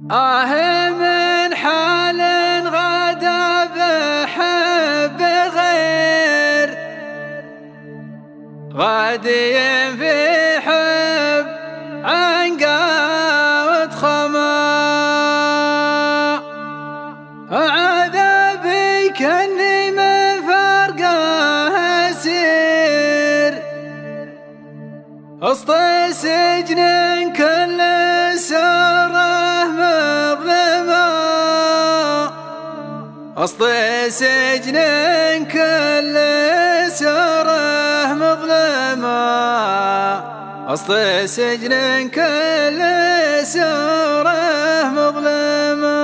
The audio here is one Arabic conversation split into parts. من حال غدا بحب غير غادي في حب عنقاود خمار عذابي كني من فرقه سير وسط سجن كل سره وسط سجن كل سره مظلمة وسط سجن كل سره مظلمة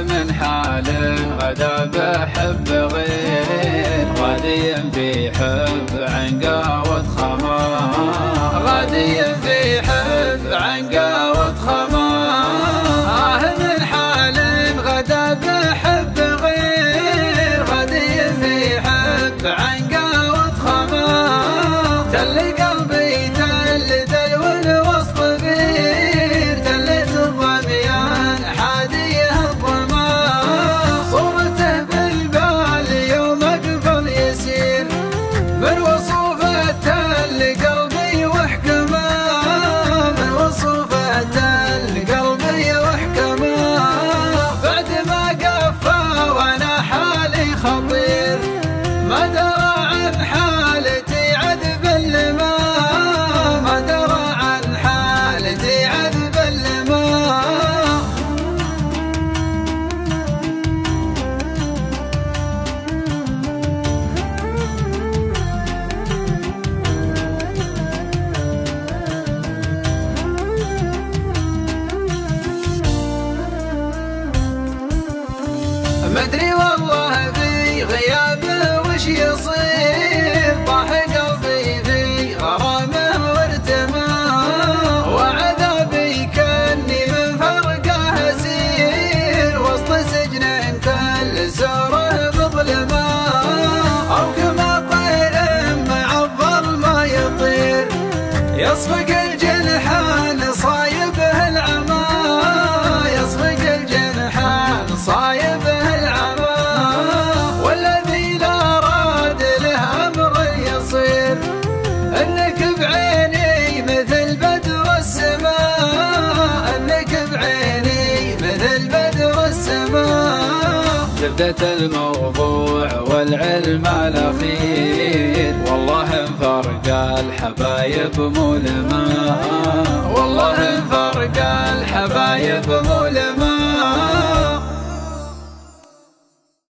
من حال غدا بحب غير غادي في حب عنقاود خمار غادي في حب عنقاود خمار من حال غدا بحب غير غادي في حب عنقاود خمار تلي قلبي تل دلو وسط بير تلت الظبيان حادي مدري والله في غيابه وش يصير طاح قلبي في غرامه وارتماه وعذابي كني من فرقه اسير وسط سجن كل سره مظلمه او كما طير مع الظلمه يطير يصفق الجنحان صايبه العمى يصفق الجنحان صايبه زبدة الموضوع والعلم الأخير والله انفرق الحبايب ملمة